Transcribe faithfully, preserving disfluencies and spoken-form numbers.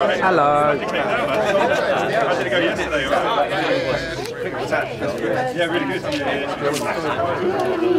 Hello. How did it go yesterday? All right? Yeah, really good.